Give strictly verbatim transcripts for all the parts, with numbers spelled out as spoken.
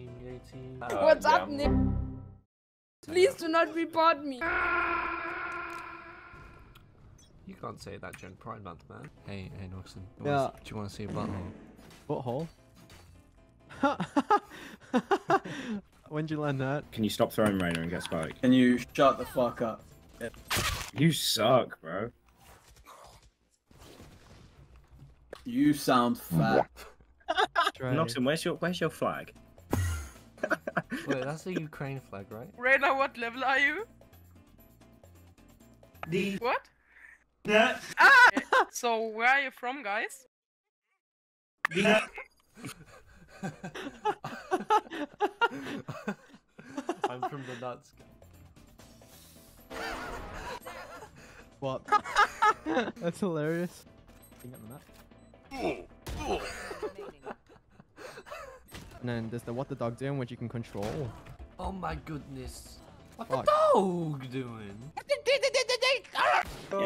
seventeen, eighteen... Uh, What's yeah. up, Nick? Please do not report me. You can't say that during Pride Month, man. Hey, hey, Noxon. Yeah. Do you want to see a butthole? Butthole? When'd you learn that? Can you stop throwing Rainer and get spiked? Can you shut the fuck up? You suck, bro. You sound fat. Noxon, where's your where's your flag? Wait, that's the Ukraine flag, right? Rainer, what level are you? D. What? That. Ah! So where are you from, guys? D. I'm from the nuts. What? That's hilarious. And then there's the what the dog doing, which you can control. Oh my goodness. What Fuck. the dog doing? Oh,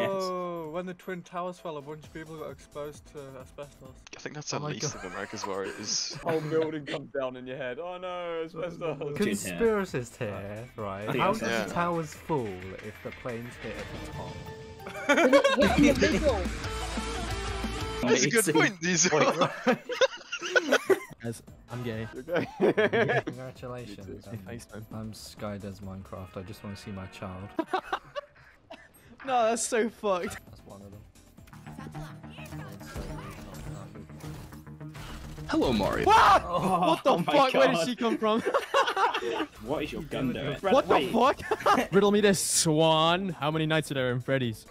yes. When the Twin Towers fell, a bunch of people got exposed to asbestos. I think that's the oh least God. of America's worries. Whole building comes down in your head. Oh no, asbestos. Conspiracist here, right? How does yeah. the towers fall if the planes hit at the top? Hit in the middle. That's a good point, these are. As I'm gay. You're gay. Congratulations. Um, Thanks, man. I'm Sky Des Minecraft. I just want to see my child. No, that's so fucked. That's one of them. Hello, Mario. What? Oh, what the oh fuck? Where did she come from? What is your gun doing? What the fuck? Riddle me this, Swan. How many nights are there in Freddy's?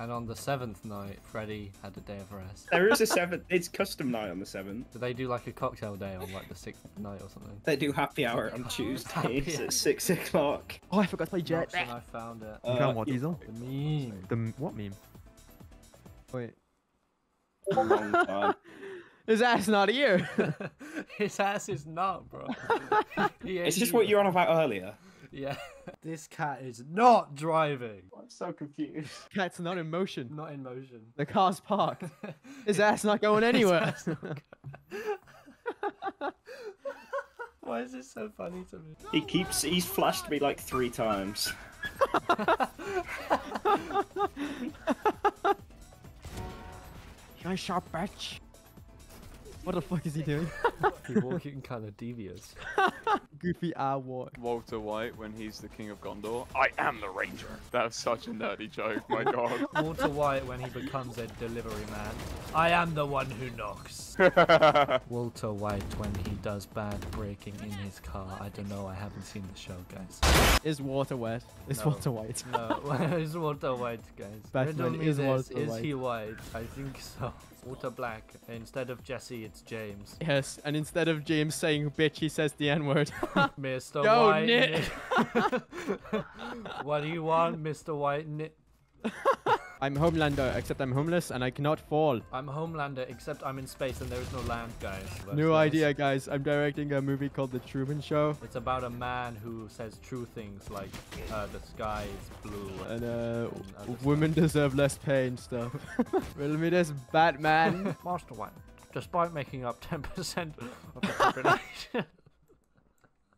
And on the seventh night, Freddy had a day of rest. There is a seventh. It's custom night on the seventh. Do they do like a cocktail day on like the sixth night or something? They do happy hour on Tuesdays at six o'clock. Oh, I forgot to play Jet. And I found it. You found what, Diesel? The meme. The what meme? Wait. Long time. His ass not here. His ass is not, bro. It's just what you were on about earlier. Yeah. This cat is not driving. I'm so confused. Cat's not in motion. Not in motion. The car's parked. His ass not going anywhere. Not go Why is this so funny to me? He keeps. He's flashed me like three times. Nice shot, bitch. What the fuck is he doing? He's walking kind of devious. Goofy eye walk. Walter White when he's the king of Gondor. I am the ranger. That was such a nerdy joke, my god. Walter White when he becomes a delivery man. I am the one who knocks. Walter White when he does bad braking in his car. I don't know, I haven't seen the show, guys. Is Walter wet? Is no. Walter White? No, is Walter White, guys? Batman is Walter White. Is he white? I think so. Walter Black. Instead of Jesse, it's James. Yes, and instead of James saying bitch, he says the N-word. Mister Yo, White Nick. What do you want, Mister White Nick? I'm Homelander, except I'm homeless and I cannot fall. I'm Homelander, except I'm in space and there is no land, guys. New idea, guys. I'm directing a movie called The Truman Show. It's about a man who says true things like uh, the sky is blue. And, uh, and women stuff. deserve less pay and stuff. Riddle me this, Batman. Master White, despite making up ten percent of the population.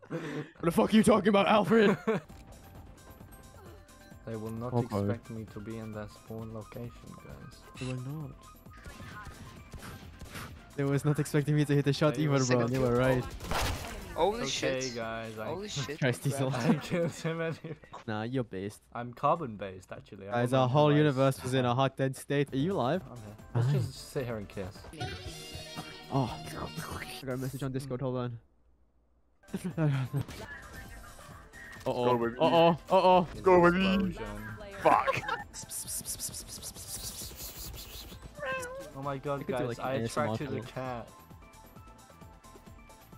What the fuck are you talking about, Alfred? They will not okay. expect me to be in their spawn location, guys. They will not. They was not expecting me to hit the shot they even, bro. They were right. Holy okay, shit. guys. I... Holy shit. Christ, I killed him anyway. Nah, you're based. I'm carbon-based, actually. I As our whole universe was in a hot, dead state. Are you alive? I'm here. Let's I'm just here. sit here and kiss. Oh. I got a message on Discord. Hold on. Uh oh. Uh oh. Uh oh. Let's go with me. Fuck. Oh my god, guys! Do, like, I attracted a cat.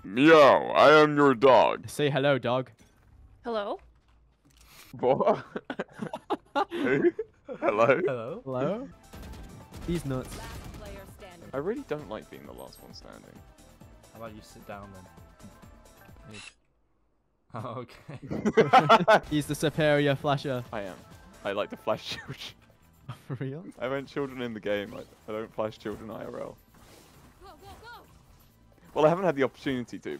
Meow! I am your dog. Say hello, dog. Hello. What? Hey? Hello. Hello. Hello. He's nuts. I really don't like being the last one standing. How about you sit down then? Hey. Oh, okay. He's the superior flasher. I am. I like to flash children. For real? I want children in the game. I, I don't flash children I R L. Whoa, whoa, whoa. Well, I haven't had the opportunity to.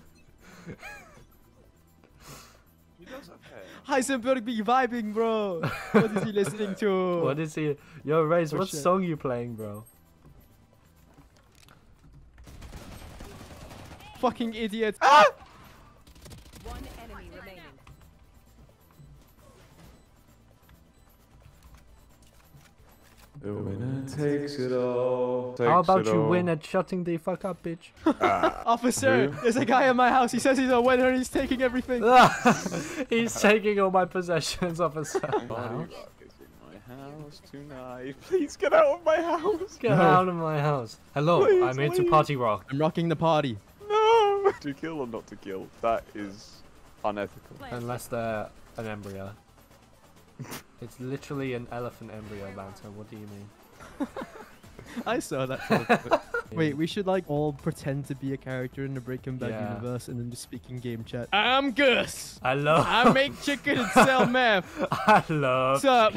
He does have hair. Heisenberg be vibing, bro. What is he listening to? What is he? Yo, Raze, what song you playing, bro? Fucking idiot. Ah! One enemy remaining. The winner takes it all. Takes How about you all. win at shutting the fuck up, bitch? Ah, Officer, you? there's a guy in my house. He says he's a winner and he's taking everything. He's taking all my possessions, officer. Wow. House tonight. Please get out of my house. Get no. out of my house. Hello, please, I'm here please. to party rock. I'm rocking the party. No. To kill or not to kill? That is unethical. Unless they're an embryo. It's literally an elephant embryo, Banter. What do you mean? I saw that. Sort of Wait, we should like all pretend to be a character in the Breaking Bad yeah. universe and then just speak in game chat. I'm Gus. Hello. I make chicken and sell meth. Hello. What's up?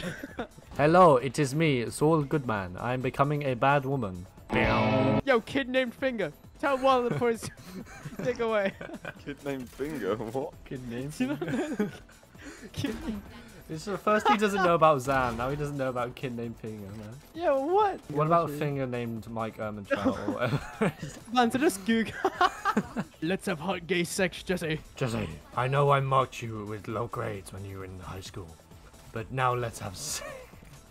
Hello, it is me, Saul Goodman. I'm becoming a bad woman. Yo, kid named Finger. Tell one of the boys to take away. Kid named Finger? What? Kid named Finger? Kid named It's the first he doesn't know about Zan, now he doesn't know about a kid named Finger, man. Yeah, what? What about a Finger named Mike Ermentrout or whatever? Man, so just Google. Let's have hot gay sex, Jesse. Jesse, I know I marked you with low grades when you were in high school, but now let's have sex.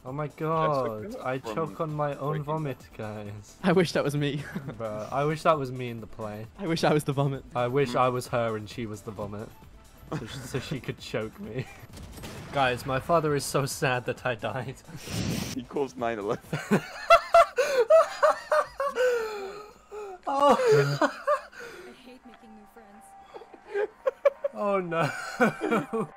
Oh my god, I choke on my own vomit, guys. I wish that was me. Bruh, I wish that was me in the play. I wish I was the vomit. I wish I was her and she was the vomit, so, so she could choke me. Guys, my father is so sad that I died. He calls nine eleven. Oh. I hate making new friends. Oh no.